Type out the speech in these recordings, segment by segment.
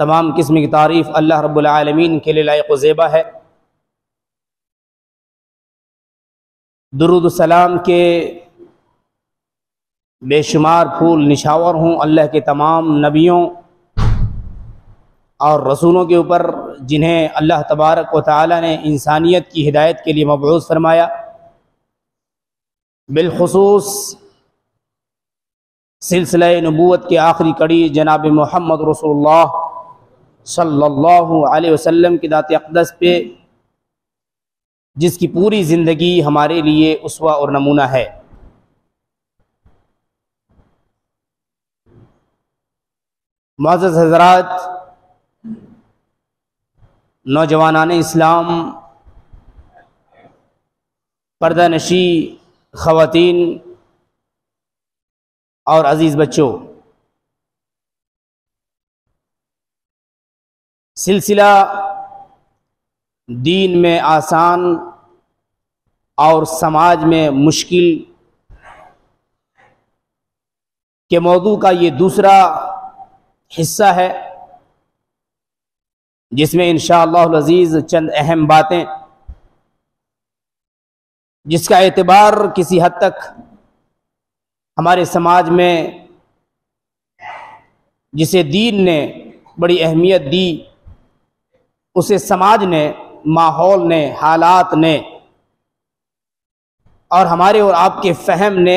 तमाम किस्म की तारीफ़ अल्लाह रब्बुल आलमीन के लिए लायक़ ज़ेबा है। दुरूद सलाम के बेशुमार फूल निशावर हों अल्लाह के तमाम नबियों और रसूलों के ऊपर, जिन्हें अल्लाह तबारक व तआला ने इंसानियत की हिदायत के लिए मबऊस फरमाया। बिलखुसूस सिलसिले नबूवत के आखिरी कड़ी जनाब मोहम्मद रसूलुल्लाह सल्लल्लाहु अलैहि वसल्लम की दात अक़दस पे, जिसकी पूरी ज़िंदगी हमारे लिए उसवा और नमूना है। मुअज़्ज़ज़ हज़रात, नौजवानाने इस्लाम, पर्दानशी ख़वातीन और अज़ीज़ बच्चों, सिलसिला दीन में आसान और समाज में मुश्किल के मौजू का ये दूसरा हिस्सा है, जिसमें इंशाअल्लाहुल अज़ीज़ चंद अहम बातें, जिसका एतबार किसी हद तक हमारे समाज में जिसे दीन ने बड़ी अहमियत दी, उसे समाज ने, माहौल ने, हालात ने और हमारे और आपके फहम ने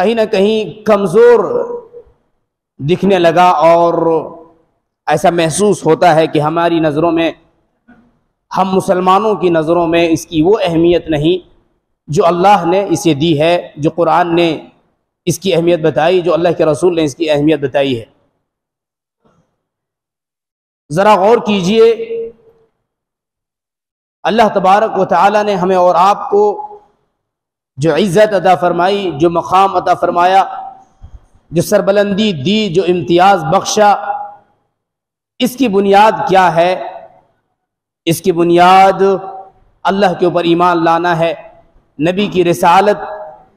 कहीं ना कहीं कमज़ोर दिखने लगा। और ऐसा महसूस होता है कि हमारी नज़रों में, हम मुसलमानों की नज़रों में इसकी वो अहमियत नहीं जो अल्लाह ने इसे दी है, जो कुरान ने इसकी अहमियत बताई, जो अल्लाह के रसूल ने इसकी अहमियत बताई है। ज़रा गौर कीजिए, अल्लाह तबारक व तआला ने हमें और आपको जो इज़्ज़त अता फ़रमाई, जो मक़ाम अता फ़रमाया, जो सरबलंदी दी, जो इम्तियाज़ बख्शा, इसकी बुनियाद क्या है? इसकी बुनियाद अल्लाह के ऊपर ईमान लाना है, नबी की रिसालत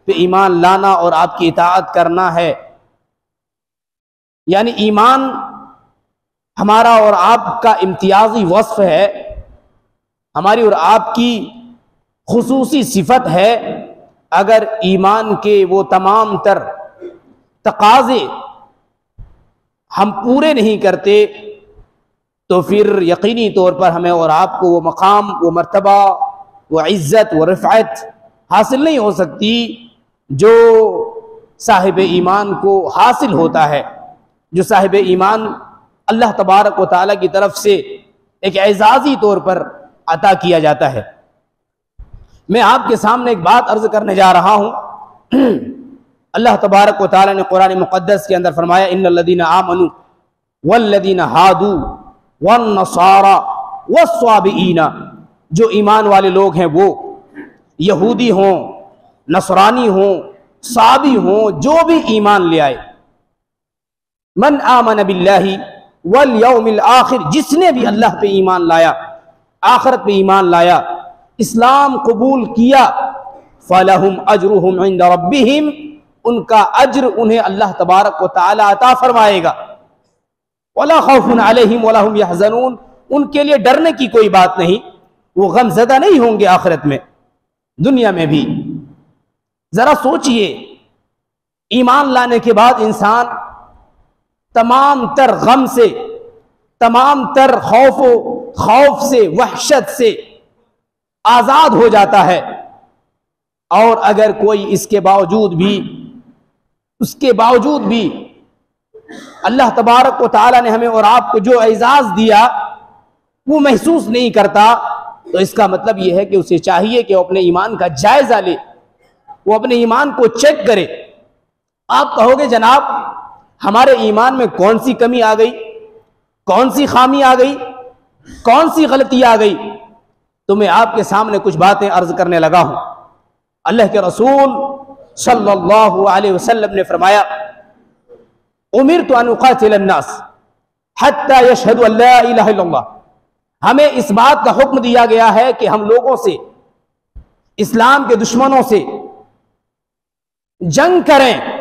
पे ईमान लाना और आपकी इताअत करना है। यानी ईमान हमारा और आपका इम्तियाजी वस्फ़ है, हमारी और आपकी खुसूसी सिफत है। अगर ईमान के वो तमाम तर तकाजे हम पूरे नहीं करते तो फिर यकीनी तौर पर हमें और आपको वो मकाम, वो मर्तबा, वो इज़्ज़त, वो रफ़अत हासिल नहीं हो सकती जो साहिब ईमान को हासिल होता है, जो साहिब ईमान अल्लाह तबारक व तआला की तरफ से एक एजाज़ी तौर पर अता किया जाता है। मैं आपके सामने एक बात अर्ज़ करने जा रहा हूँ। अल्लाह तबारक व तआला ने कुरान मुक़द्दस के अंदर फरमाया, इन्नल्लज़ीना आमनू वल्लज़ीना हादू वन्नसारा वस्साबीना, जो ईमान वाले लोग हैं वो यहूदी हों, नसरानी हों, साबी हों, जो भी ईमान ले आए, मन आमन बिल्लाहि वल यौमिल आखिर, जिसने भी अल्लाह पे ईमान लाया, आखरत पे ईमान लाया, इस्लाम कबूल किया, फलहुम अजरुहुम इंद रब्बिहिम, उनका अजर उन्हें अल्लाह तबारक व तआला अता फरमाएगा, वला खौफुन अलैहिम वला हुम यहज़नून, उनके लिए डरने की कोई बात नहीं, वो गमज़दा नहीं होंगे आखिरत में, दुनिया में भी। ज़रा सोचिए, ईमान लाने के बाद इंसान तमाम तर गम से, तमाम तर खौफ से, वहशत से आज़ाद हो जाता है। और अगर कोई इसके बावजूद भी अल्लाह तबारक व तआला ने हमें और आपको जो एजाज़ दिया वो महसूस नहीं करता, तो इसका मतलब यह है कि उसे चाहिए कि वो अपने ईमान का जायज़ा ले, वो अपने ईमान को चेक करे। आप कहोगे जनाब हमारे ईमान में कौन सी कमी आ गई, कौन सी खामी आ गई, कौन सी गलती आ गई? तो मैं आपके सामने कुछ बातें अर्ज करने लगा हूँ। अल्लाह के रसूल सल्लल्लाहु अलैहि वसल्लम ने फरमाया, उमिरतु अन उक़ातिल अन्नास हत्ता यशहदू अन ला इलाहा इल्लल्लाह, हमें इस बात का हुक्म दिया गया है कि हम लोगों से, इस्लाम के दुश्मनों से जंग करें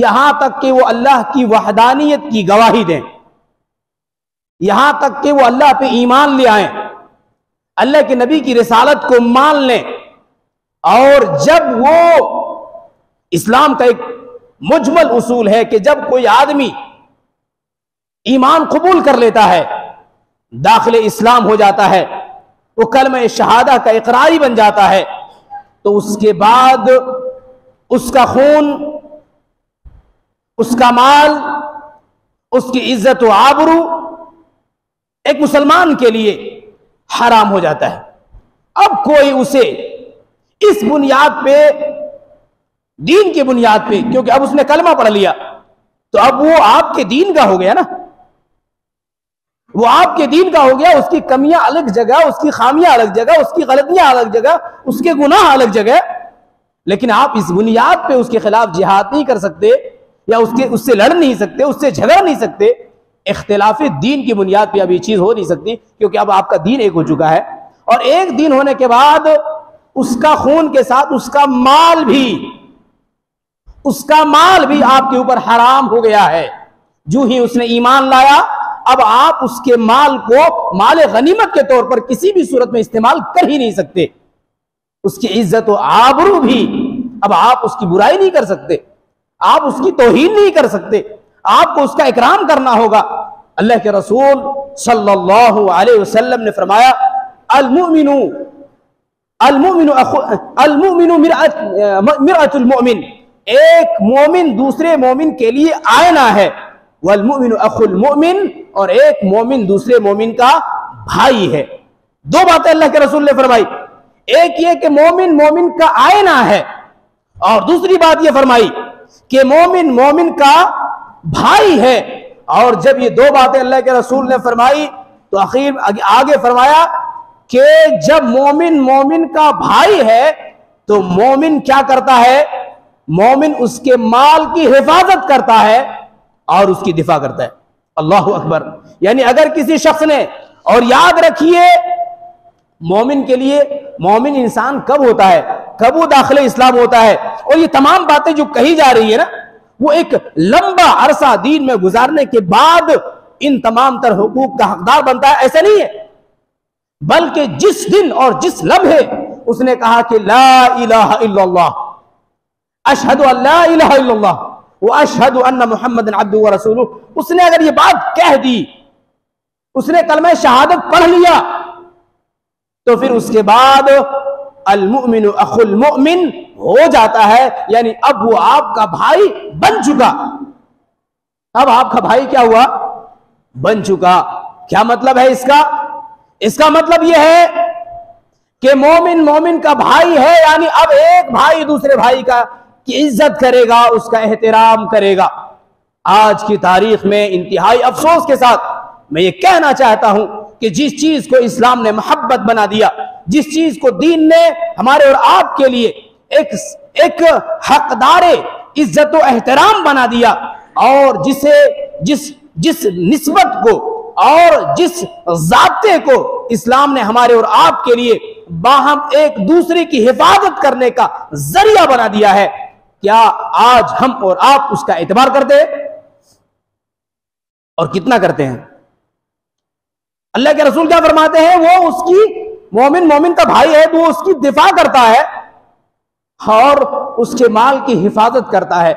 यहां तक कि वो अल्लाह की वहदानियत की गवाही दें, यहां तक कि वो अल्लाह पे ईमान ले आए, अल्लाह के नबी की रिसालत को मान लें। और जब वो इस्लाम का एक मुजमल उसूल है कि जब कोई आदमी ईमान कबूल कर लेता है, दाखिल इस्लाम हो जाता है, वो कलमा शहादा का इकरारी बन जाता है, तो उसके बाद उसका खून, उसका माल, उसकी इज्जत व आबरू एक मुसलमान के लिए हराम हो जाता है। अब कोई उसे इस बुनियाद पे, दीन की बुनियाद पे, क्योंकि अब उसने कलमा पढ़ लिया तो अब वो आपके दीन का हो गया ना, वो आपके दीन का हो गया। उसकी कमियां अलग जगह, उसकी खामियां अलग जगह, उसकी गलतियां अलग जगह, उसके गुनाह अलग जगह, लेकिन आप इस बुनियाद पे उसके खिलाफ जिहाद नहीं कर सकते या उसके उससे लड़ नहीं सकते, उससे झगड़ नहीं सकते। इख्तिलाफी दीन की बुनियाद पे अब ये चीज हो नहीं सकती, क्योंकि अब आपका दीन एक हो चुका है। और एक दिन होने के बाद उसका खून के साथ उसका माल भी, उसका माल भी आपके ऊपर हराम हो गया है। जो ही उसने ईमान लाया, अब आप उसके माल को माल गनीमत के तौर पर किसी भी सूरत में इस्तेमाल कर ही नहीं सकते। उसकी इज्जत और आबरू भी, अब आप उसकी बुराई नहीं कर सकते, आप उसकी तौहीन नहीं कर सकते, आपको उसका इकराम करना होगा। अल्लाह के रसूल सल्लल्लाहु अलैहि वसल्लम ने फरमाया, अल-मुमिनु अल-मुमिनु अल-मुमिनु मिरअतुल मुमिन, एक मोमिन दूसरे मोमिन के लिए आयना है, वल मुमिनु अखुल मुमिन, और एक मोमिन दूसरे मोमिन का भाई है। दो बातें अल्लाह के रसूल ने फरमाई, एक ये कि मोमिन मोमिन का आईना है, और दूसरी बात ये फरमाई कि मोमिन मोमिन का भाई है। और जब ये दो बातें अल्लाह के रसूल ने फरमाई तो आखिर आगे फरमाया कि जब मोमिन मोमिन का भाई है तो मोमिन क्या करता है, मोमिन उसके माल की हिफाजत करता है और उसकी दिफा करता है। अल्लाहू अकबर। यानी अगर किसी शख्स ने, और याद रखिए मोमिन के लिए मोमिन इंसान कब होता है, कब वो दाखिले इस्लाम होता है। और ये तमाम बातें जो कही जा रही है ना, वो एक लंबा अरसा दीन में गुजारने के बाद इन तमाम तर हुकूक का हकदार बनता है, ऐसा नहीं है, बल्कि जिस दिन और जिस लम्हे उसने कहा कि ला इलाहा इल्लल्लाह अशहदु अल्ला इलाहा इल्लल्लाह व अशहदु अन्ना मुहम्मदन अब्दुहु व रसूलुहु, उसने अगर ये बात कह दी, उसने कलमा शहादत पढ़ लिया, तो फिर उसके बाद अल मुमिनु अखुल मुमिन हो जाता है। यानी अब वो आपका भाई बन चुका, अब आपका भाई क्या हुआ, बन चुका। क्या मतलब है इसका? इसका मतलब ये है कि मोमिन मोमिन का भाई है, यानी अब एक भाई दूसरे भाई का की इज्जत करेगा, उसका एहतराम करेगा। आज की तारीख में इंतहाई अफसोस के साथ मैं ये कहना चाहता हूं कि जिस चीज को इस्लाम ने मोहब्बत बना दिया, जिस चीज को दीन ने हमारे और आपके लिए एक हकदारे इज्जत और एहतराम बना दिया, और जिसे जिस निस्बत को और जिस जाते को इस्लाम ने हमारे और आपके लिए बाहम एक दूसरे की हिफाजत करने का जरिया बना दिया है, क्या आज हम और आप उसका एतबार करते हैं? और कितना करते हैं? अल्लाह के रसूल क्या फरमाते हैं, वो उसकी मोमिन मोमिन का भाई है तो वो उसकी दिफा करता है और उसके माल की हिफाजत करता है,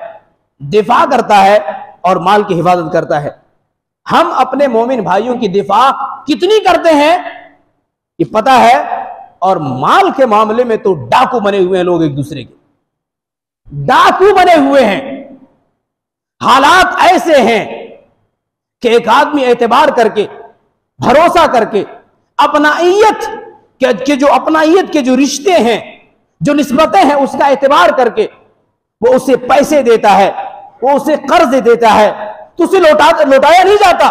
दिफा करता है और माल की हिफाजत करता है। हम अपने मोमिन भाइयों की दिफा कितनी करते हैं ये पता है, और माल के मामले में तो डाकू बने हुए हैं लोग, एक दूसरे के डाकू बने हुए हैं। हालात ऐसे हैं कि एक आदमी एतबार करके, भरोसा करके, अपनाइयत के जो रिश्ते हैं, जो निस्बतें हैं, उसका एतबार करके वो उसे पैसे देता है, वो उसे कर्ज देता है, तो उसे लौटाया नहीं जाता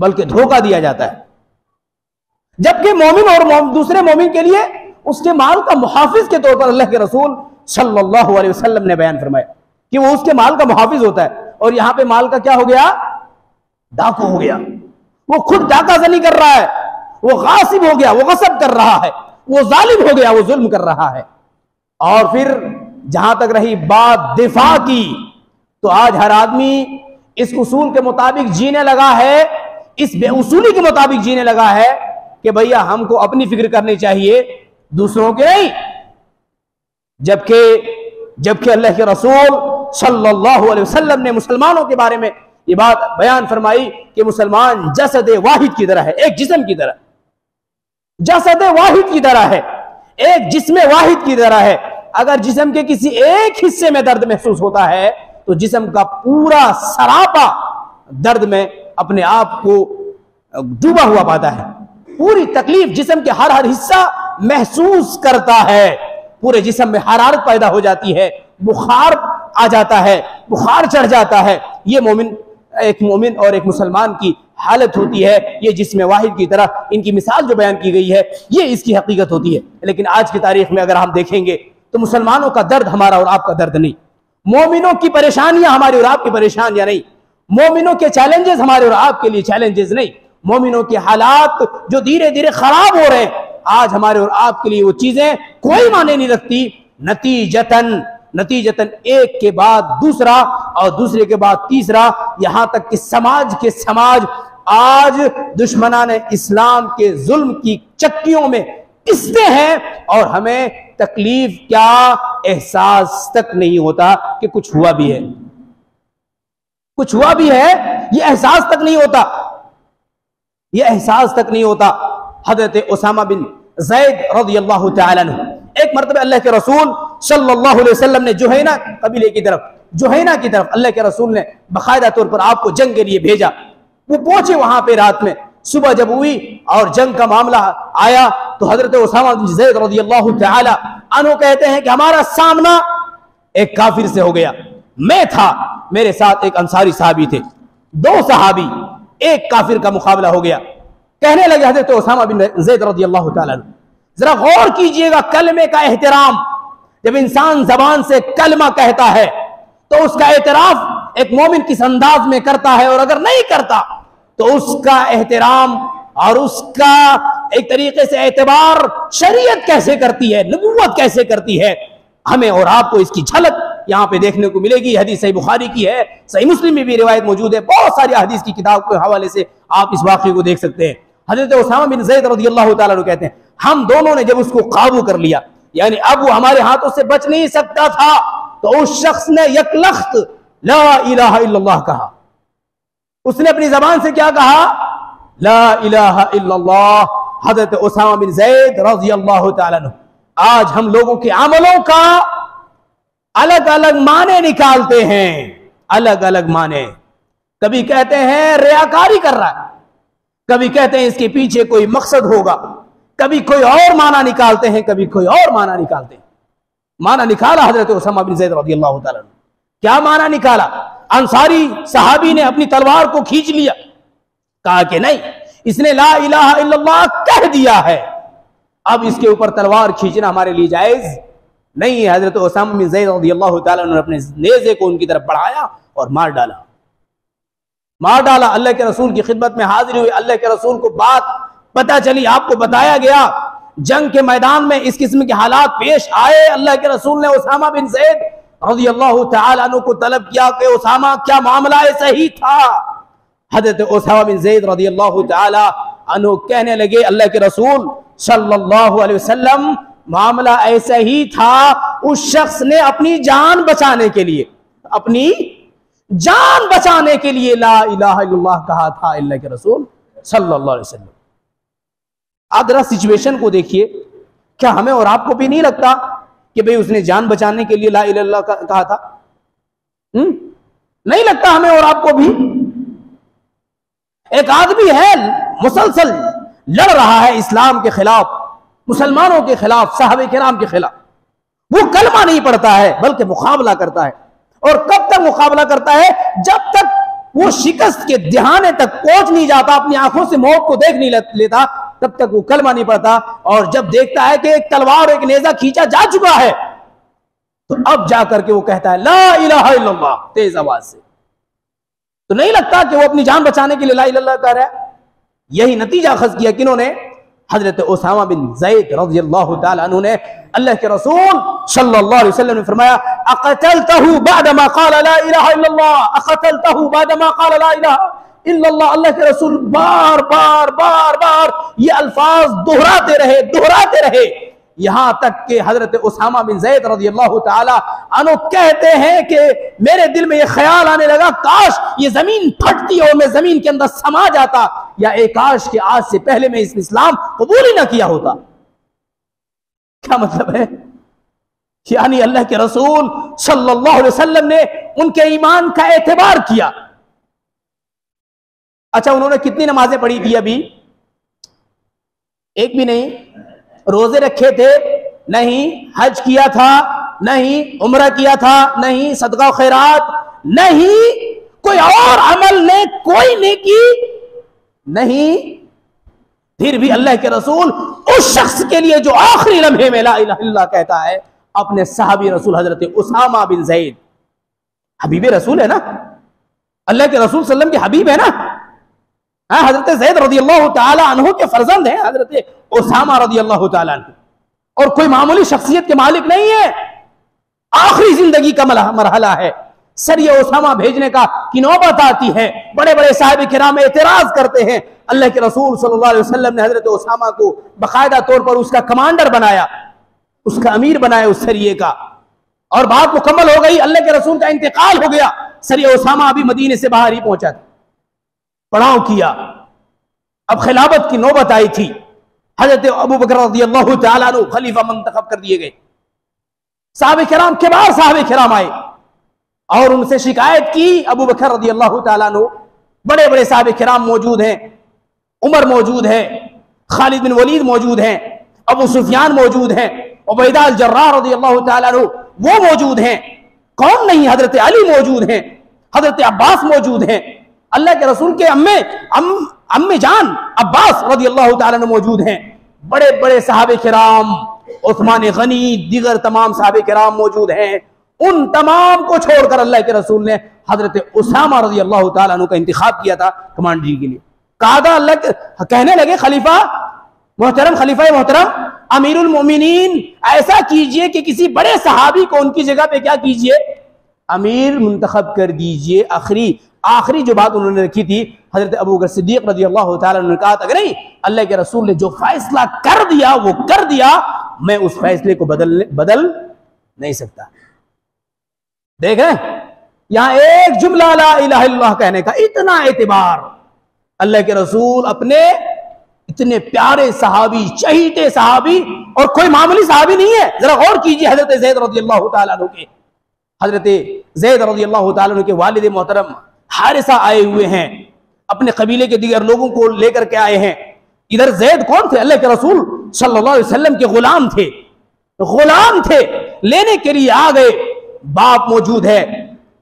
बल्कि धोखा दिया जाता है। जबकि मोमिन और दूसरे मोमिन के लिए उसके माल का मुहाफिज के तौर पर अल्लाह के रसूल सल्लल्लाहु अलैहि वसल्लम ने बयान फरमाया कि वो उसके माल का मुहाफिज होता है। और यहां पे माल का क्या हो गया, डाकू हो गया। वो खुद डाका जनी कर रहा है, वो गासिब हो गया, वो गसब कर रहा है, वो जालिम हो गया, वो जुल्म कर रहा है। और फिर जहां तक रही बात दिफा की, तो आज हर आदमी इस उसूल के मुताबिक जीने लगा है, इस बेउसूली के मुताबिक जीने लगा है कि भैया हमको अपनी फिक्र करनी चाहिए, दूसरों के नहीं। जबकि अल्लाह के रसूल सल्लल्लाहु अलैहि वसल्लम ने मुसलमानों के बारे में ये बात बयान फरमाई कि मुसलमान जसद वाहिद की तरह है, एक जिस्म की तरह, जसद वाहिद की तरह है, एक जिस्म वाहिद की तरह है। अगर जिस्म के किसी एक हिस्से में दर्द महसूस होता है तो जिस्म का पूरा सरापा दर्द में अपने आप को डूबा हुआ पाता है। पूरी तकलीफ जिस्म के हर हर हिस्सा महसूस करता है। पूरे जिस्म में हरारत पैदा हो जाती है, बुखार आ जाता है, बुखार चढ़ जाता है। ये एक मोमिन और एक मुसलमान की हालत होती है। ये जिस्म वाहिद की तरह इनकी मिसाल जो बयान की गई है ये इसकी हकीकत होती है। लेकिन आज की तारीख में अगर हम देखेंगे तो मुसलमानों का दर्द हमारा और आपका दर्द नहीं, मोमिनों की परेशानियां हमारी और आपकी परेशानियां नहीं, मोमिनों के चैलेंजेस हमारे और आपके लिए चैलेंजेस नहीं, मोमिनों के हालात जो धीरे धीरे खराब हो रहे हैं आज हमारे और आपके लिए वो चीजें कोई माने नहीं रखती। नतीजतन एक के बाद दूसरा और दूसरे के बाद तीसरा, यहां तक कि समाज आज दुश्मनाने इस्लाम के जुल्म की चक्कियों में पिसते हैं और हमें तकलीफ क्या एहसास तक नहीं होता कि कुछ हुआ भी है, कुछ हुआ भी है, यह एहसास तक नहीं होता, यह एहसास तक नहीं होता। हजरत उसामा बिन ज़ैद रज़ियल्लाहु ताला अन्हु एक मरतबा अल्लाह के रसूल सल्लल्लाहु अलैहि वसल्लम ने जुहैना कबीले की तरफ, जुहैना की तरफ अल्लाह के रसूल ने बाकायदा तौर पर आपको जंग के लिए भेजा। वो पहुंचे वहां पे रात में, सुबह जब हुई और जंग का मामला आया तो हजरत उसामा बिन ज़ैद रज़ियल्लाहु ताला अन्हु कहते हैं कि हमारा सामना एक काफिर से हो गया। मैं था, मेरे साथ एक अंसारी साहबी थे, दो सहाबी, एक काफिर का मुकाबला हो गया। कहने लगे हजरत उसामा बिन ज़ैद रज़ियल्लाहु ताला अन्हु, जरा गौर कीजिएगा कलमे का एहतराम। जब इंसान जबान से कलमा कहता है तो उसका एतराफ एक मोमिन किस अंदाज में करता है, और अगर नहीं करता तो उसका एहतराम और उसका एक तरीके से एतबार शरीयत कैसे करती है, नबूवत कैसे करती है। हमें और आपको इसकी झलक यहाँ पे देखने को मिलेगी। हदीस सही बुखारी की है, सही मुस्लिम में भी रिवायत मौजूद है, बहुत सारी हदीस की किताब के हवाले से आप इस वाक़े को देख सकते हैं। हजरत उसामा बिन ज़ैद रज़ियल्लाहु ताला अन्हु कहते हैं हम दोनों ने जब उसको काबू कर लिया, यानी अब वो हमारे हाथों से बच नहीं सकता था, तो उस शख्स ने यकलख्त ला इलाहा इल्लल्लाह कहा। उसने अपनी जबान से क्या कहा? ला इलाहा इल्लल्लाह। हजरत उसामा बिन ज़ैद रज़ियल्लाहु ताला अन्हु आज हम लोगों के अमलों का अलग अलग माने निकालते हैं, अलग अलग माने। कभी कहते हैं रियाकारी कर रहा है, कभी कहते हैं इसके पीछे कोई मकसद होगा, कभी कोई और माना निकालते हैं, कभी कोई और माना निकालते हैं। माना निकाला हजरत उसामा बिन ज़ैद रज़ियल्लाहु ताला अन्हु। क्या माना निकाला? अंसारी सहाबी ने अपनी तलवार को खींच लिया, कहा कि नहीं इसने ला इलाहा इल्लल्लाह कह दिया है, अब इसके ऊपर तलवार खींचना हमारे लिए जायज नहीं है। हजरत उसामा बिन ज़ैद रज़ियल्लाहु ताला अन्हु ने अपने नेज़े को उनकी तरफ बढ़ाया और मार डाला, मार डाला। अल्लाह के रसूल की खिदमत में हाजिर हुई, अल्लाह के रसूल को बात पता चली, आपको बताया गया। जंग के मैदान में इस किस्म के हालात पेश आए। अल्लाह के रसूल ने उसामा बिन ज़ैद रज़ियल्लाहु ताला अन्हु को तलब किया कि उसामा क्या मामला है, सही था? हजरत उसामा बिन ज़ैद रज़ियल्लाहु ताला अन्हु कहने लगे अल्लाह के रसूल सल्लल्लाहु अलैहि वसल्लम, मामला ऐसा ही था, उस शख्स ने अपनी जान बचाने के लिए, अपनी जान बचाने के लिए ला इलाहा इल्लल्लाह कहा था अल्लाह के रसूल सल्लल्लाहु अलैहि वसल्लम। आप जरा सिचुएशन को देखिए, क्या हमें और आपको भी नहीं लगता कि भाई उसने जान बचाने के लिए ला इलाहा इल्लल्लाह कहा था? नहीं लगता हमें और आपको भी? एक आदमी है मुसलसल लड़ रहा है इस्लाम के खिलाफ, मुसलमानों के खिलाफ, सहाबे किराम के खिलाफ। वो कलमा नहीं पढ़ता है बल्कि मुकाबला करता है, और कब तक मुकाबला करता है? जब तक वो शिकस्त के दहाने तक पहुंच नहीं जाता, अपनी आंखों से मौत को देख नहीं लेता, तब तक वो कलमा नहीं पढ़ता। और जब देखता है कि एक तलवार एक नेजा खींचा जा चुका है तो अब जाकर के वो कहता है ला इलाहा इल्लल्लाह तेज आवाज से। तो नहीं लगता कि वो अपनी जान बचाने के लिए ला इलाहा कह रहा है? यही नतीजा खज किया कि इन्होंने हजरत उसामा बिन ज़ैद रज़ियल्लाहु ताला अन्हु ने अल्लाह के रसूल सल्लल्लाहु अलैहि वसल्लम ने फरमाया अक़तलतहू बादमा क़ाला ला इलाहा इल्लल्लाह, अक़तलतहू बादमा क़ाला ला इलाहा इल्लल्लाह। अल्लाह के रसूल बार बार बार बार ये अल्फाज दोहराते रहे दोहराते रहे, यहां तक कि हजरत उसामा बिन ज़ैद रज़ियल्लाहु ताला अन्हु कहते हैं कि मेरे दिल में ये ख्याल आने लगा, काश ये जमीन फटती और मैं जमीन के अंदर समा जाता, या ए काश कि आज से पहले मैं इस इस्लाम कबूल ही ना किया होता। क्या मतलब है? यानी अल्लाह के रसूल सल्लल्लाहु अलैहि वसल्लम ने उनके ईमान का एतबार किया। अच्छा, उन्होंने कितनी नमाजें पढ़ी थी? अभी एक भी नहीं। रोजे रखे थे? नहीं। हज किया था? नहीं। उम्रा किया था? नहीं। सदका खैरात? नहीं। कोई और अमल ने कोई नेकी? नहीं। फिर भी अल्लाह के रसूल उस शख्स के लिए जो आखिरी लम्हे में ला इलाहा इल्लल्लाह कहता है, अपने सहाबी रसूल हजरत उसामा बिन ज़ैद, हबीब रसूल है ना, अल्लाह के रसूल सल्लल्लाहु अलैहि वसल्लम के हबीब है ना। हाँ, हजरत ज़ैद रज़ियल्लाहु ताला अन्हु के फर्जंद हैं हजरत उसामा रज़ियल्लाहु ताला अन्हु, और कोई मामूली शख्सियत के मालिक नहीं है। आखिरी जिंदगी का मरहला है। सर ये उसामा भेजने का की नौबत आती है। बड़े बड़े साहब किराम एतराज करते हैं। अल्लाह के रसूल सल्लल्लाहु अलैहि वसल्लम ने हजरत उसामा को बाकायदा तौर पर उसका कमांडर बनाया, उसका अमीर बनाया उस सरिये का। और बात मुकम्मल हो गई, अल्लाह के रसूल का इंतकाल हो गया, सरिया उसामा अभी मदीने से बाहर ही पहुंचा था, पड़ाव किया। अब खिलाफत की नौबत आई थी। हजरत अबू बकर रज़ियल्लाहु ताला अन्हु खलीफा मुंतखब कर दिए गए। साहबे किराम के बाद साहबे किराम आए और उनसे शिकायत की। अबू बकर रज़ियल्लाहु ताला अन्हु, बड़े बड़े साहबे किराम मौजूद हैं, उमर मौजूद है, खालिद बिन वलीद मौजूद हैं, अबू सुफियान मौजूद हैं, उबैदा अल जर्राह रज़ियल्लाहु ताला अन्हु वो मौजूद हैं, कौन नहीं, हजरत अली मौजूद हैं, हजरत अब्बास मौजूद हैं, अल्लाह के रसूल के अम्मे जान अब्बास रज़ियल्लाहु ताला अन्हु मौजूद हैं, बड़े बड़े सहाबे किराम, उस्मान गनी, दीगर तमाम सहाबे किराम मौजूद हैं। उन तमाम को छोड़कर अल्लाह के रसूल ने हजरत उसामा रज़ियल्लाहु ताला अन्हु का इंतखाब किया था कमांडरी के लिए। कहा था अल्लाह के, कहने लगे खलीफा मोहतरम, खलीफा मोहतरम अमीरुल मोमिनीन, ऐसा कीजिए कि किसी बड़े सहाबी को उनकी जगह पे क्या कीजिए, अमीर मुंतखब कर दीजिए। आखिरी जो बात उन्होंने रखी थी, हजरत अबू बकर सिद्दीक रज़ियल्लाहु ताला अन्हु ने कहा अगर नहीं, अल्लाह के रसूल ने जो फैसला कर दिया वो कर दिया, मैं उस फैसले को बदल नहीं सकता। देख रहे यहां एक जुमला ला इलाहा इल्लल्लाह कहने का इतना एतबार, अल्लाह के रसूल अपने इतने प्यारे सहाबी, चहीते सहाबी, और कोई मामूली सहाबी नहीं है। जरा गौर कीजिए हजरत ज़ैद रज़ियल्लाहु ताला अन्हु के, हजरत ज़ैद रज़ियल्लाहु ताला अन्हु के वालिद मोहतरम हारिसा आए हुए हैं, अपने कबीले के दीगर लोगों को लेकर के आए हैं। इधर ज़ैद कौन थे? अल्लाह के रसूल सल्लल्लाहु अलैहि वसल्लम के गुलाम थे, गुलाम थे, लेने के लिए आ गए। बाप मौजूद है,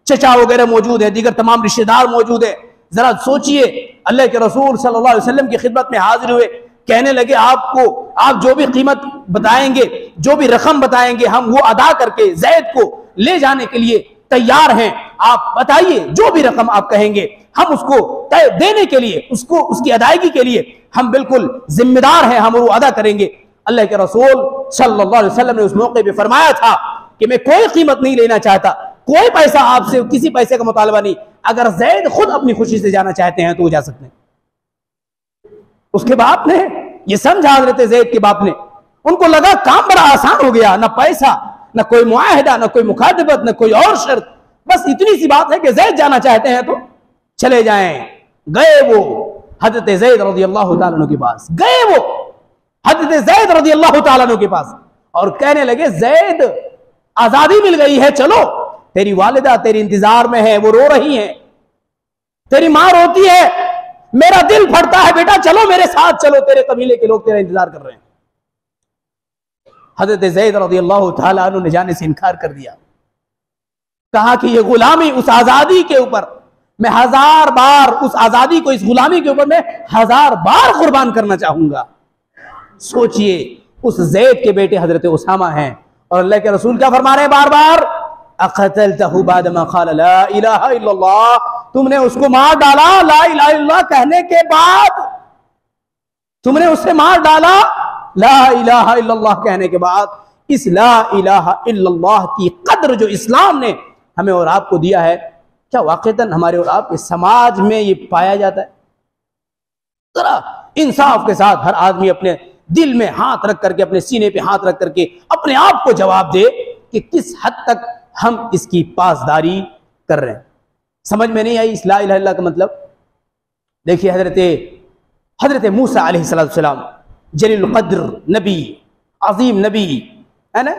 चचा वगैरह मौजूद है, दीगर तमाम रिश्तेदार मौजूद है। जरा सोचिए, अल्लाह के रसूल सल्लल्लाहु अलैहि वसल्लम की खिदमत में हाजिर हुए, कहने लगे आपको, आप जो भी कीमत बताएंगे, जो भी रकम बताएंगे, हम वो अदा करके ज़ैद को ले जाने के लिए तैयार हैं। आप बताइए जो भी रकम आप कहेंगे, हम उसको देने के लिए, उसको उसकी अदायगी के लिए हम बिल्कुल जिम्मेदार हैं, हम वो अदा करेंगे। अल्लाह के रसूल सल्लल्लाहु अलैहि वसल्लम ने उस मौके पर फरमाया था कि मैं कोई कीमत नहीं लेना चाहता, कोई पैसा आपसे, किसी पैसे का मुतालबा नहीं। अगर ज़ैद खुद अपनी खुशी से जाना चाहते हैं तो वो जा सकते हैं। उसके बाप ने ये समझा, हजरत ज़ैद के बाप ने, उनको लगा काम बड़ा आसान हो गया, ना पैसा, ना कोई मुआहदा, ना कोई मुखातबत, ना कोई और शर्त, बस इतनी सी बात है कि ज़ैद जाना चाहते हैं तो चले जाएं। गए वो हजरत ज़ैद रज़ियल्लाहु ताला अन्हु के पास, गए वो हजरत ज़ैद रज़ियल्लाहु ताला अन्हु के पास और कहने लगे ज़ैद आजादी मिल गई है, चलो, तेरी वालिदा तेरी इंतजार में है, वो रो रही है, तेरी मां रोती है, मेरा दिल फटता है, बेटा चलो मेरे साथ चलो, तेरे कबीले के लोग तेरा इंतजार कर रहे हैं। हजरत ज़ैद रज़ियल्लाहु ताला अन्हु ने जाने से इनकार कर दिया, कहा कि ये गुलामी उस आजादी के ऊपर मैं हजार बार, उस आजादी को, इस गुलामी के ऊपर मैं हजार बार कुर्बान करना चाहूंगा। सोचिए, उस ज़ैद के बेटे हजरत उसामा हैं और अल्लाह के रसूल क्या फरमा रहे हैं बार बार, अक़तलतहू बादमा क़ाला ला इलाहा इल्लल्लाह, तुमने उसको मार डाला ला इलाहा इल्लल्लाह कहने के बाद, तुमने उससे मार डाला ला इलाहा इल्लल्लाह कहने के बाद। इस ला इलाहा इल्लल्लाह की कद्र जो इस्लाम ने हमें और आपको दिया है, क्या वाक़तन हमारे और आपके समाज में ये पाया जाता है? जरा इंसाफ के साथ हर आदमी अपने दिल में हाथ रख करके, अपने सीने पे हाथ रख करके अपने आप को जवाब दे कि किस हद तक हम इसकी पासदारी कर रहे हैं। समझ में नहीं आई इस ला इलाहा इल्लल्लाह का मतलब। देखिए हजरत मूसा अलैहिस्सलाम जलील क़द्र नबी, अजीम नबी है ना।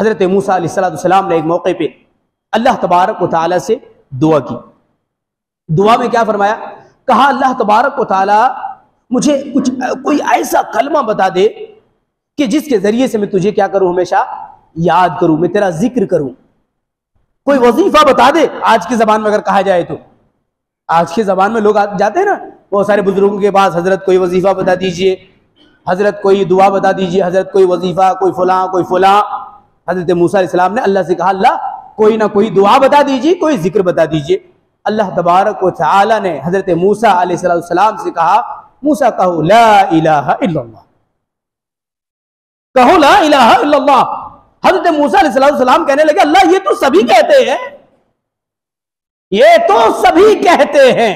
हजरत मूसा अलैहिस्सलाम ने एक मौके पे अल्लाह तबारक व तआला से दुआ की। दुआ में क्या फरमाया? कहा अल्लाह तबारक व तआला मुझे कोई ऐसा कलमा बता दे कि जिसके जरिए से मैं तुझे क्या करूं, हमेशा याद करूं, मैं तेरा जिक्र करूं। कोई वजीफा बता दे, आज की जबान में अगर कहा जाए तो। आज की जबान में लोग जाते हैं ना बहुत सारे बुजुर्गों के पास, हजरत कोई वजीफा बता दीजिए, हजरत कोई दुआ बता दीजिए, हजरत कोई वजीफा, कोई फलां, कोई फलां। हजरत मूसा अलैहिस्सलाम ने अल्लाह से कहा अल्लाह कोई ना कोई दुआ बता दीजिए, कोई जिक्र बता दीजिए। अल्लाह तबारक व तआला ने हजरत मूसा अलैहिस्सलाम से कहा, मूसा कहो ला इलाहा इल्लल्लाह, कहो ला इलाहा इल्लल्लाह। हजरत मूसा अलैहिस्सलाम कहने लगे अल्लाह ये तो सभी कहते हैं, ये तो सभी कहते हैं।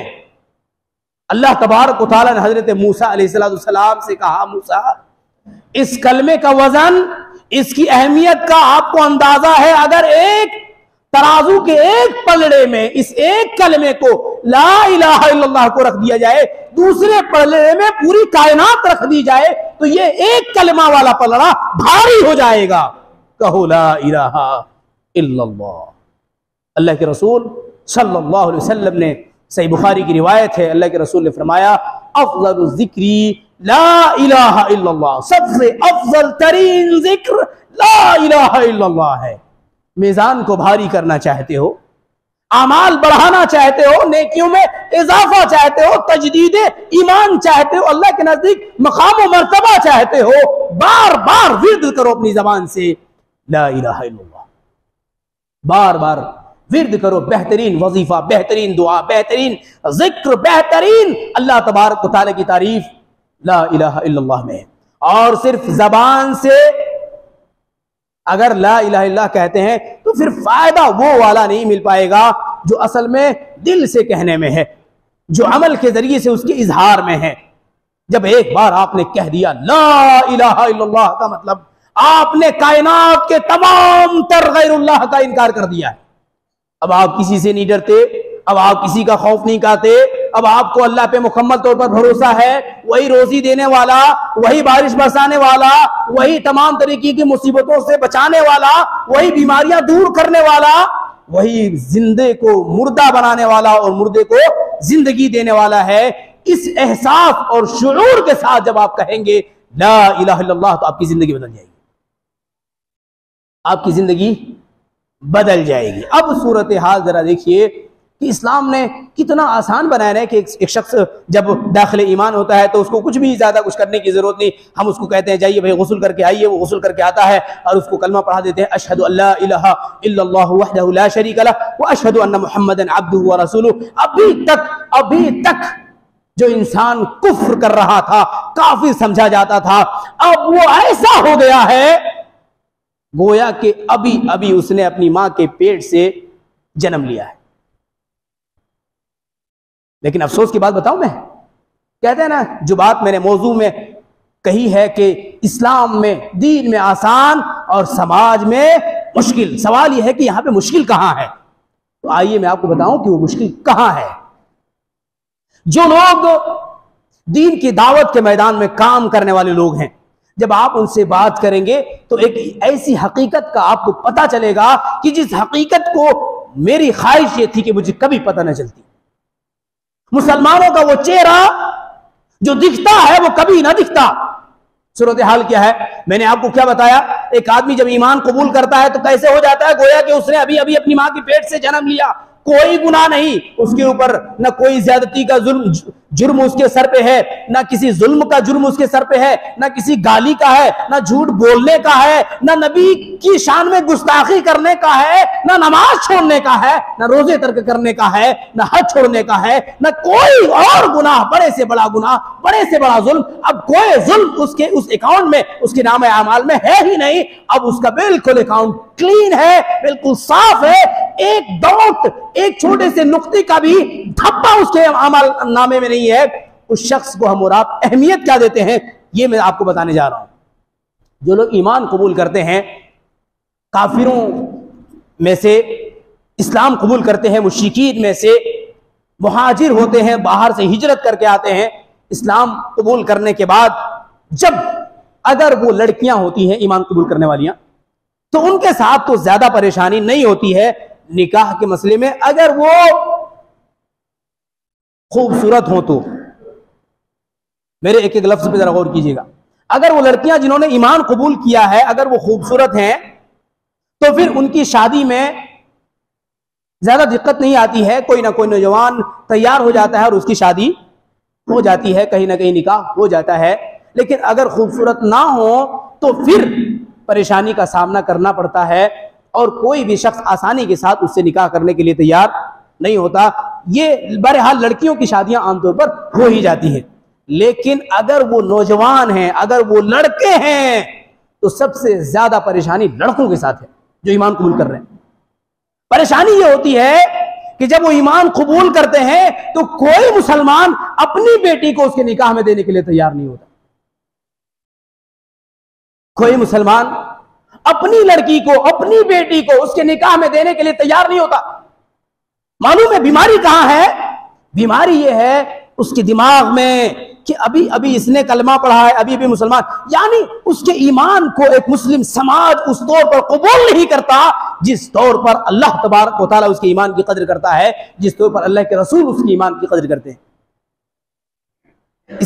अल्लाह तबारक व तआला ने हजरत मूसा अलैहिस्सलाम से कहा, मूसा इस कलमे का वजन, इसकी अहमियत का आपको अंदाजा है? अगर एक तराजू के एक पलड़े में इस एक कलमे को ला इलाहा इल्लल्लाह को रख दिया जाए, दूसरे पलड़े में पूरी कायनात रख दी जाए, तो ये एक कलमा वाला पलड़ा भारी हो जाएगा। कहो ला इलाहा इल्लल्लाह। अल्लाह के रसूल सल्लल्लाहु अलैहि वसल्लम ने, सही बुखारी की रिवायत है, अल्लाह के रसूल ने फरमाया अफजल जिक्री ला इलाहा इल्लल्लाह, सबसे अफजल तरीन जिक्र ला इलाहा इल्लल्लाह है। मिजान को भारी करना चाहते हो, अमाल बढ़ाना चाहते हो, नेकियों में इजाफा चाहते हो, तजदीद ईमान चाहते हो, अल्लाह के नजदीक मकाम मर्तबा चाहते हो, बार बार विर्द करो अपनी जबान से ला इलाहा इल्लल्लाह, बार बार विर्द करो। बेहतरीन वजीफा, बेहतरीन दुआ, बेहतरीन जिक्र, बेहतरीन अल्लाह तबारक व तआला की तारीफ ला इलाहा इल्लल्लाह में। और सिर्फ जबान से अगर ला इलाहा इल्लल्लाह कहते हैं तो फिर फायदा वो वाला नहीं मिल पाएगा जो असल में दिल से कहने में है, जो अमल के जरिए से उसके इजहार में है। जब एक बार आपने कह दिया ला इलाहा इल्लल्लाह का मतलब आपने कायनात के तमाम तर गैरुल्लाह का इनकार कर दिया है। अब आप किसी से नहीं डरते, अब आप किसी का खौफ नहीं खाते, अब आपको अल्लाह पे मुकम्मल तौर पर भरोसा है, वही रोजी देने वाला, वही बारिश बरसाने वाला, वही तमाम तरीके की मुसीबतों से बचाने वाला, वही बीमारियां दूर करने वाला, वही जिंदे को मुर्दा बनाने वाला और मुर्दे को जिंदगी देने वाला है। इस एहसास और शुऊर के साथ जब आप कहेंगे ला इलाहा इल्लल्लाह तो आपकी जिंदगी बदल जाएगी, आपकी जिंदगी बदल जाएगी। अब सूरत हाल जरा देखिए कि इस्लाम ने कितना आसान बनाया है कि एक शख्स जब दाखिल ईमान होता है तो उसको कुछ भी ज़्यादा कुछ करने की ज़रूरत नहीं। हम उसको कहते हैं जाइए भाई गुस्ल करके आइए, वो गुस्ल करके आता है और उसको कलमा पढ़ा देते हैं अशहदु अल्ला इलाहा इल्लल्लाहु वहदहु ला शरीक लहु व अशहदु अन्ना मुहम्मदन अब्दुहु व रसूलुहु। अभी तक जो इंसान कुफ्र कर रहा था, काफिर समझा जाता था, अब वो ऐसा हो गया है गोया कि अभी अभी उसने अपनी मां के पेट से जन्म लिया है। लेकिन अफसोस की बात बताऊं, मैं कहते हैं ना जो बात मैंने मौजू में कही है कि इस्लाम में, दीन में आसान और समाज में मुश्किल। सवाल यह है कि यहां पे मुश्किल कहां है? तो आइए मैं आपको बताऊं कि वो मुश्किल कहां है। जो लोग दीन की दावत के मैदान में काम करने वाले लोग हैं, जब आप उनसे बात करेंगे तो एक ऐसी हकीकत का आपको पता चलेगा कि जिस हकीकत को मेरी ख्वाहिश ये थी कि मुझे कभी पता न चलती। मुसलमानों का वो चेहरा जो दिखता है वो कभी ना दिखता। सूरत हाल क्या है, मैंने आपको क्या बताया, एक आदमी जब ईमान कबूल करता है तो कैसे हो जाता है, गोया कि उसने अभी अभी अपनी मां के पेट से जन्म लिया। कोई गुनाह नहीं उसके ऊपर, न कोई ज्यादती का जुल्म, जुर्म उसके सर पे है, ना किसी जुल्म का जुर्म उसके सर पे है, ना किसी गाली का है, ना झूठ बोलने का है, ना नबी की शान में गुस्ताखी करने का है, ना नमाज छोड़ने का है, ना रोजे तर्क करने का है, ना हज छोड़ने का है, ना कोई और गुनाह, बड़े से बड़ा गुनाह, बड़े से बड़ा जुल्म। अब कोई जुल्म उसके उस अकाउंट में, उसके नाम अमाल में है ही नहीं। अब उसका बिल्कुल अकाउंट क्लीन है, बिल्कुल साफ है, एक डॉट, एक छोटे से नुक्ते का भी धब्बा उसके अमाल नामे में नहीं है। उस शख्स को हम और आप अहमियत क्या देते हैं, ये मैं आपको बताने जा रहा हूं। जो लोग ईमान कबूल करते हैं काफिरों में से, इस्लाम कबूल करते हैं मुश्रिकीन में से, मुहाजिर होते हैं, बाहर से हिजरत करके आते हैं, इस्लाम कबूल करने के बाद जब अगर वो लड़कियां होती हैं ईमान कबूल करने वालियां, तो उनके साथ तो ज्यादा परेशानी नहीं होती है निकाह के मसले में, अगर वो खूबसूरत हो तो। मेरे एक एक लफ्ज पे जरा गौर कीजिएगा। अगर वो लड़कियां जिन्होंने ईमान कबूल किया है, अगर वो खूबसूरत हैं, तो फिर उनकी शादी में ज्यादा दिक्कत नहीं आती है। कोई ना कोई नौजवान तैयार हो जाता है और उसकी शादी हो जाती है, कहीं ना कहीं निकाह हो जाता है। लेकिन अगर खूबसूरत ना हो तो फिर परेशानी का सामना करना पड़ता है, और कोई भी शख्स आसानी के साथ उससे निकाह करने के लिए तैयार नहीं होता। ये बहरहाल लड़कियों की शादियां आमतौर पर हो ही जाती हैं। लेकिन अगर वो नौजवान हैं, अगर वो लड़के हैं, तो सबसे ज्यादा परेशानी लड़कों के साथ है जो ईमान कबूल कर रहे हैं। परेशानी ये होती है कि जब वो ईमान कबूल करते हैं तो कोई मुसलमान अपनी बेटी को उसके निकाह में देने के लिए तैयार नहीं होता। कोई मुसलमान अपनी लड़की को, अपनी बेटी को उसके निकाह में देने के लिए तैयार नहीं होता। मालूम है बीमारी कहां है? बीमारी यह है उसके दिमाग में कि अभी अभी इसने कलमा पढ़ा है, अभी अभी मुसलमान, यानी उसके ईमान को एक मुस्लिम समाज उस तौर पर कबूल नहीं करता जिस तौर पर अल्लाह तबारक व तआला उसके ईमान की कदर करता है, जिस तौर पर अल्लाह के रसूल उसके ईमान की कदर करते हैं।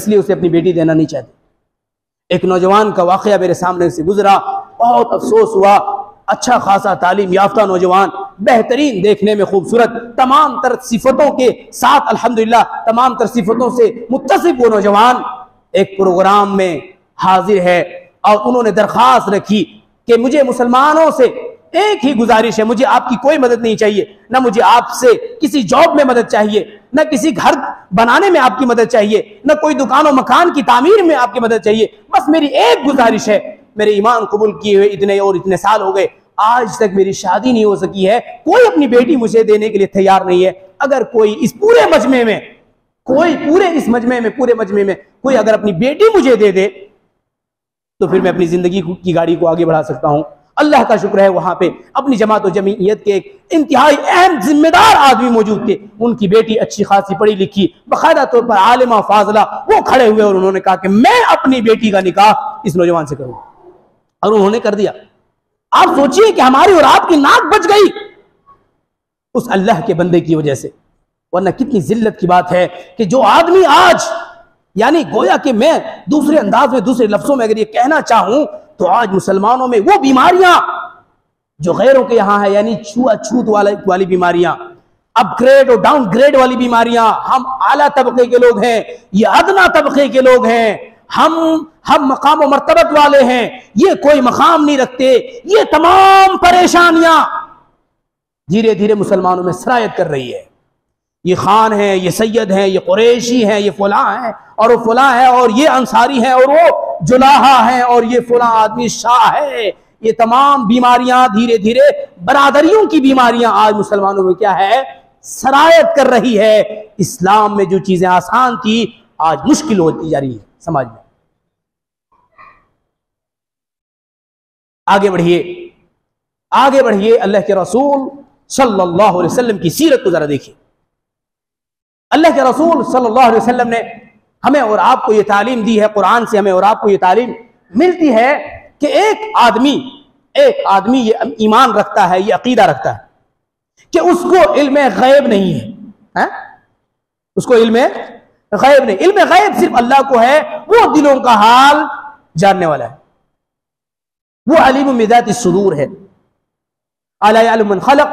इसलिए उसे अपनी बेटी देना नहीं चाहते। एक नौजवान का वाकया मेरे सामने से गुजरा, बहुत अफसोस हुआ। अच्छा खासा तालीम याफ्ता नौजवान, बेहतरीन, देखने में खूबसूरत, तमाम तर सिफतों के साथ, अल्हम्दुलिल्लाह तमाम तर सिफतों से मुत्तसिब वो नौजवान एक प्रोग्राम में हाजिर है, और उन्होंने दरख्वास्त रखी कि मुझे मुसलमानों से एक ही गुजारिश है, मुझे आपकी कोई मदद नहीं चाहिए, ना मुझे आपसे किसी जॉब में मदद चाहिए, ना किसी घर बनाने में आपकी मदद चाहिए, ना कोई दुकान और मकान की तामीर में आपकी मदद चाहिए, बस मेरी एक गुजारिश है, मेरे ईमान कबूल किए हुए इतने और इतने साल हो गए, आज तक मेरी शादी नहीं हो सकी है, कोई अपनी बेटी मुझे देने के लिए तैयार नहीं है। अगर कोई इस पूरे मजमे में, कोई अगर अपनी बेटी मुझे दे दे तो फिर मैं अपनी जिंदगी की गाड़ी को आगे बढ़ा सकता हूं। अल्लाह का शुक्र है वहां पे अपनी जमात और जमीयत के एक इंतहाई अहम जिम्मेदार आदमी मौजूद थे। उनकी बेटी अच्छी खासी पढ़ी लिखी, बाकायदा तौर पर आलिमा फाजला, वो खड़े हुए और उन्होंने कहा कि मैं अपनी बेटी का निकाह इस नौजवान से करूँ, और उन्होंने कर दिया। आप सोचिए कि हमारी और आपकी नाक बच गई उस अल्लाह के बंदे की वजह से, वरना कितनी जिल्लत की बात है कि जो आदमी आज, यानी गोया कि मैं दूसरे अंदाज में, दूसरे लफ्जों में अगर ये कहना चाहूं तो आज मुसलमानों में वो बीमारियां जो गैरों के यहां है, यानी छूआछूत वाली बीमारियां, अपग्रेड और डाउनग्रेड वाली बीमारियां, हम आला तबके के लोग हैं, ये अदना तबके के लोग हैं, हम मकाम और मर्तबत वाले हैं, ये कोई मकाम नहीं रखते, ये तमाम परेशानियां धीरे धीरे मुसलमानों में सरायत कर रही है। ये खान है, ये सैयद है, ये कुरैशी है, ये फुला है और वो फुला है, और ये अंसारी है और वो जुलाहा है, और ये फुला आदमी शाह है। ये तमाम बीमारियां धीरे धीरे, बरादरियों की बीमारियां आज मुसलमानों में क्या है, सरायत कर रही है। इस्लाम में जो चीजें आसान थी आज मुश्किल होती जा रही है समाज में। आगे बढ़िए, आगे बढ़िए। अल्लाह के रसूल सल्लल्लाहु अलैहि वसल्लम की सीरत को जरा देखिए। अल्लाह के रसूल सल्लल्लाहु अलैहि वसल्लम ने हमें और आपको ये तालीम दी है, कुरान से हमें और आपको ये तालीम मिलती है कि एक आदमी ये ईमान रखता है, ये अकीदा रखता है कि उसको इल्म गैब नहीं है, उसको इल्म गैब नहीं, इल्म गैब सिर्फ अल्लाह को है, वो दिलों का हाल जानने वाला है, वो अलीम मिदात सुदूर है। अला यालम मन खलक,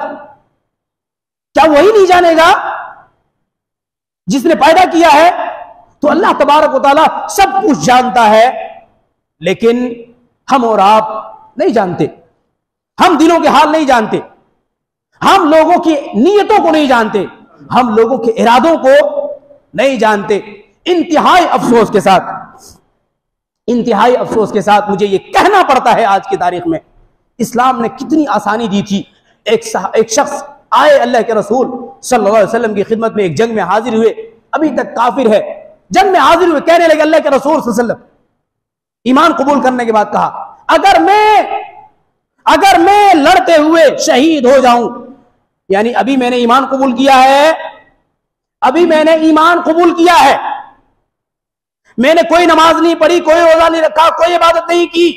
क्या वही नहीं जानेगा जिसने पैदा किया है? तो अल्लाह तबारक व तआला सब कुछ जानता है, लेकिन हम और आप नहीं जानते, हम दिलों के हाल नहीं जानते, हम लोगों की नीयतों को नहीं जानते, हम लोगों के इरादों को नहीं जानते। इंतहाई अफसोस के साथ, इंतहाई अफसोस के साथ मुझे ये कहना पड़ता है आज की तारीख में इस्लाम ने कितनी आसानी दी थी। एक शख्स आए अल्लाह के रसूल सल्लल्लाहु अलैहि वसल्लम की खिदमत में, एक जंग में हाजिर हुए, अभी तक काफिर है, जंग में हाजिर हुए, कहने लगे अल्लाह के रसूल सल्लल्लाहु अलैहि वसल्लम, ईमान कबूल करने के बाद कहा, अगर मैं लड़ते हुए शहीद हो जाऊं, यानी अभी मैंने ईमान कबूल किया है, अभी मैंने ईमान कबूल किया है, मैंने कोई नमाज नहीं पढ़ी, कोई रोजा नहीं रखा, कोई इबादत नहीं की,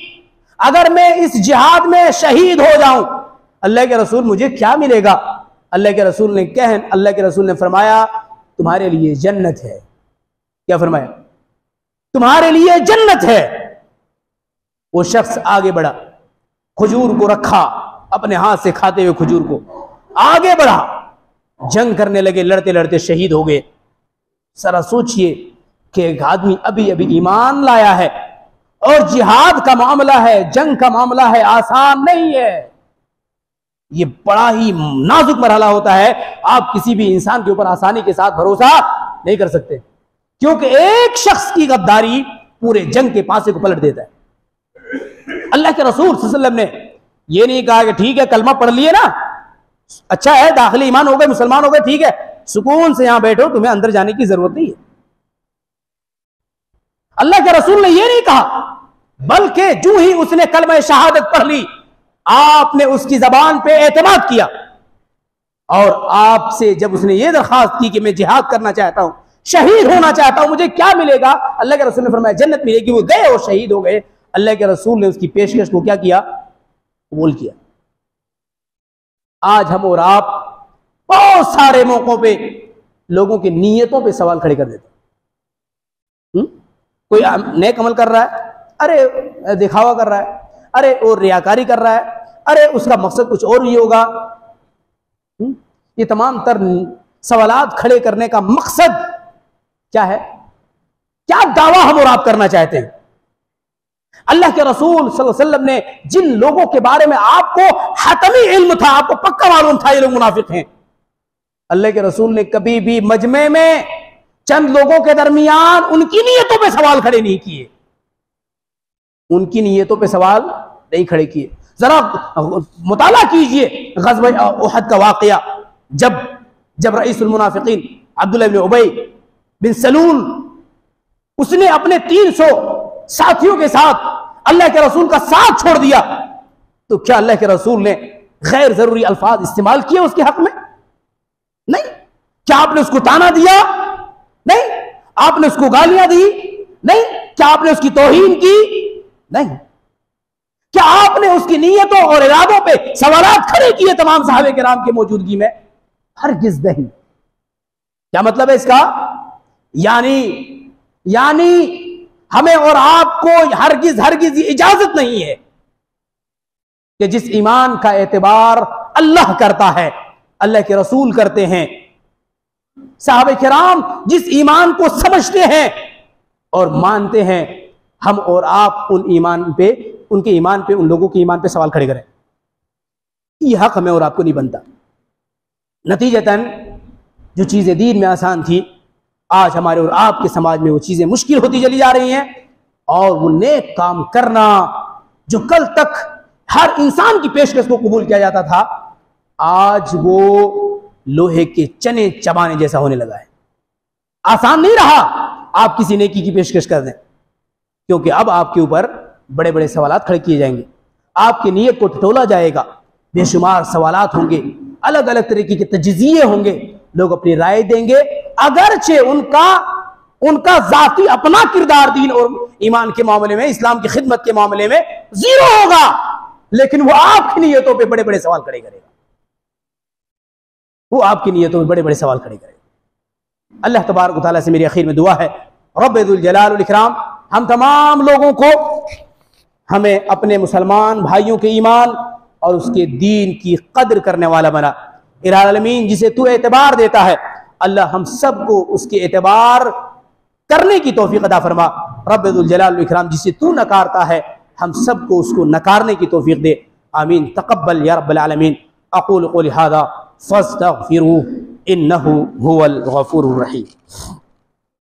अगर मैं इस जिहाद में शहीद हो जाऊं, अल्लाह के रसूल मुझे क्या मिलेगा? अल्लाह के रसूल ने फरमाया, तुम्हारे लिए जन्नत है। क्या फरमाया? तुम्हारे लिए जन्नत है। वो शख्स आगे बढ़ा, खजूर को रखा अपने हाथ से, खाते हुए खजूर को आगे बढ़ा, जंग करने लगे, लड़ते लड़ते शहीद हो गए। जरा सोचिए कि एक आदमी अभी अभी ईमान लाया है और जिहाद का मामला है, जंग का मामला है, आसान नहीं है, ये बड़ा ही नाजुक मरहला होता है। आप किसी भी इंसान के ऊपर आसानी के साथ भरोसा नहीं कर सकते, क्योंकि एक शख्स की गद्दारी पूरे जंग के पासे को पलट देता है। अल्लाह के रसूल सल्लल्लाहु अलैहि वसल्लम ने ये नहीं कहा कि ठीक है कलमा पढ़ लिए ना, अच्छा है, दाखिल ईमान हो गए, मुसलमान हो गए, ठीक है, सुकून से यहां बैठो, तुम्हें अंदर जाने की जरूरत नहीं है। अल्लाह के रसूल ने यह नहीं कहा, बल्कि जो ही उसने कलमा शहादत पढ़ ली, आपने उसकी जबान पे एतमाद किया, और आपसे जब उसने ये दरखास्त की कि मैं जिहाद करना चाहता हूं, शहीद होना चाहता हूं, मुझे क्या मिलेगा? अल्लाह के रसूल ने फरमाया जन्नत मिलेगी। वो गए और शहीद हो गए। अल्लाह के रसूल ने उसकी पेशकश को क्या किया? कबूल किया। आज हम और आप बहुत सारे मौकों पे लोगों की नीयतों पे सवाल खड़े कर देते हैं। कोई नेक अमल कर रहा है, अरे दिखावा कर रहा है, अरे और रियाकारी कर रहा है, अरे उसका मकसद कुछ और ही होगा। ये तमाम तर सवालात खड़े करने का मकसद क्या है? क्या दावा हम और आप करना चाहते हैं? अल्लाह के रसूल सल्लल्लाहु अलैहि वसल्लम ने जिन लोगों के बारे में आपको हतमी इल्म था, आपको पक्का मालूम था ये लोग मुनाफिक हैं, अल्लाह के रसूल ने कभी भी मजमे में चंद लोगों के दरमियान उनकी नीयतों पर सवाल खड़े नहीं किए, उनकी नीयतों पे सवाल नहीं खड़े किए। जरा मुताला कीजिए ग़ज़वे उहद का वाक़या, जब रईसुल मुनाफिकीन अब्दुल्लाह इब्न उबई बिन सलूल, उसने अपने 300 साथियों के साथ अल्लाह के रसूल का साथ छोड़ दिया, तो क्या अल्लाह के रसूल ने गैर जरूरी अल्फाज इस्तेमाल किए उसके हक में? नहीं। क्या आपने उसको ताना दिया? नहीं। आपने उसको गालियां दी? नहीं। क्या आपने उसकी तौहीन की? नहीं। क्या आपने उसकी नीयतों और इरादों पे सवालात खड़े किए तमाम सहाबे किराम की मौजूदगी में? हरगिज नहीं। क्या मतलब है इसका? यानी हमें और आपको हरगिज हरगिज इजाजत नहीं है कि जिस ईमान का एतबार अल्लाह करता है, अल्लाह के रसूल करते हैं, सहाबे किराम जिस ईमान को समझते हैं और मानते हैं, हम और आप उनके ईमान पे उन लोगों के ईमान पे सवाल खड़े करें। यह हक हमें और आपको नहीं बनता। नतीजतन जो चीज़ें दीन में आसान थी, आज हमारे और आपके समाज में वो चीज़ें मुश्किल होती चली जा रही हैं, और वो नेक काम करना जो कल तक हर इंसान की पेशकश को कबूल किया जाता था, आज वो लोहे के चने चबाने जैसा होने लगा है। आसान नहीं रहा आप किसी नेकी की पेशकश कर दें, क्योंकि अब आपके ऊपर बड़े बड़े सवालात खड़े किए जाएंगे, आपकी नीयत को टटोला जाएगा, बेशुमार सवालात होंगे, अलग अलग तरीके के तजज़िये होंगे, लोग अपनी राय देंगे, अगरचे उनका ज़ाती अपना किरदार दीन और ईमान के मामले में, इस्लाम की खिदमत के मामले में जीरो होगा, लेकिन वो आपकी नीयतों पर बड़े बड़े सवाल खड़े करेगा, वो आपकी नीयतों पर बड़े बड़े सवाल खड़े करेगा। अल्लाह तबारक व तआला से मेरी आखिर में दुआ है, रब्बुल जलाल वल इकराम हम तमाम लोगों को, हमें अपने मुसलमान भाइयों के ईमान और उसके दीन की कदर करने वाला बना। इल्लामीन जिसे तू एतबार देता है, अल्लाह हम सबको उसके एतबार करने की तौफीक अदा फरमा। रब्बुल जलाल वल इकराम, जिसे तू नकारता है हम सबको उसको नकारने की तौफीक दे। आमीन। तक़ब्बल या रब्बल आलमीन। अक़ूलु क़ौली हाज़ा फ़ास्तग़फ़िरूहु इन्नहु हुवल गफ़ूरुर रहीम।